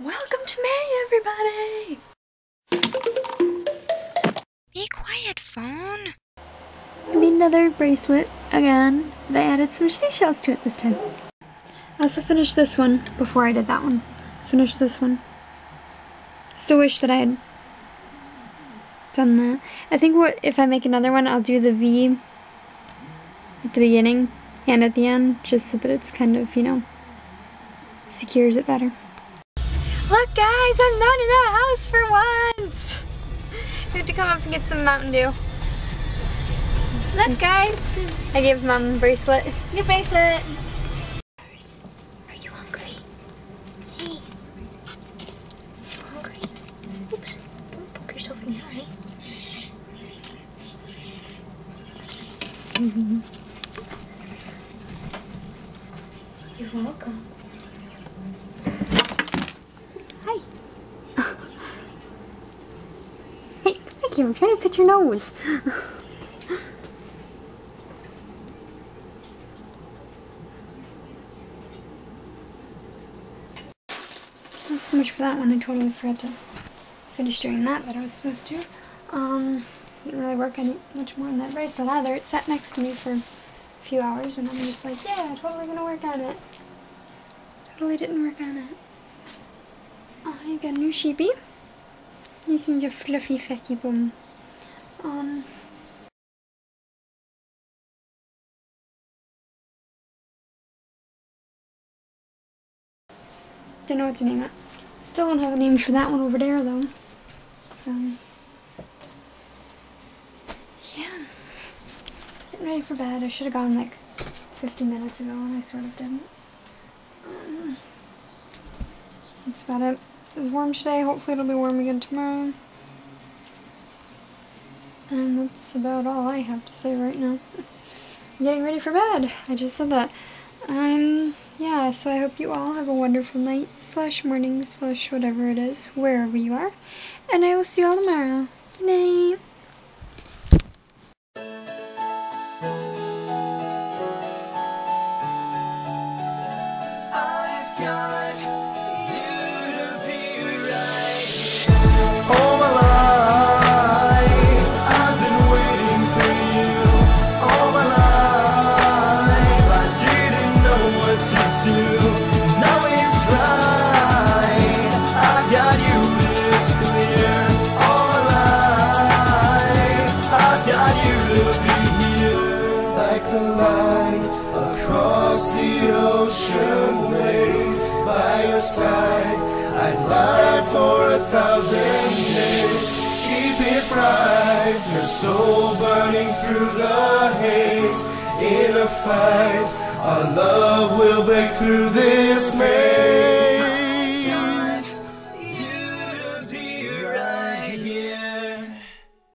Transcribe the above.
Welcome to May, everybody! Be quiet, phone! I made another bracelet, again, but I added some seashells to it this time. I also finished this one before I did that one. Finished this one. I still wish that I had done that. I think if I make another one, I'll do the V at the beginning and at the end, just so that it's kind of, you know, secures it better. Look guys, I'm not in the house for once! We have to come up and get some Mountain Dew. Look guys! I gave Mom a bracelet. Your bracelet! Are you hungry? Hey! You hungry? Oops! Don't poke yourself in the eye. You're welcome. Here, I'm trying to put your nose. Well, so much for that one. I totally forgot to finish doing that I was supposed to. Didn't really work any much more on that bracelet either. It sat next to me for a few hours, and I'm just like, yeah, totally gonna work on it. Totally didn't work on it. I got a new sheepy. This one's a fluffy fecky bum. Don't know what to name that. Still don't have a name for that one over there though. So yeah. Getting ready for bed. I should have gone like 50 minutes ago and I sort of didn't. That's about it. It was warm today, hopefully it'll be warm again tomorrow. And that's about all I have to say right now. I'm getting ready for bed. I just said that. Yeah, so I hope you all have a wonderful night / morning / whatever it is, wherever you are. And I will see you all tomorrow. Good night. Your soul burning through the haze. In a fight, our love will break through this maze.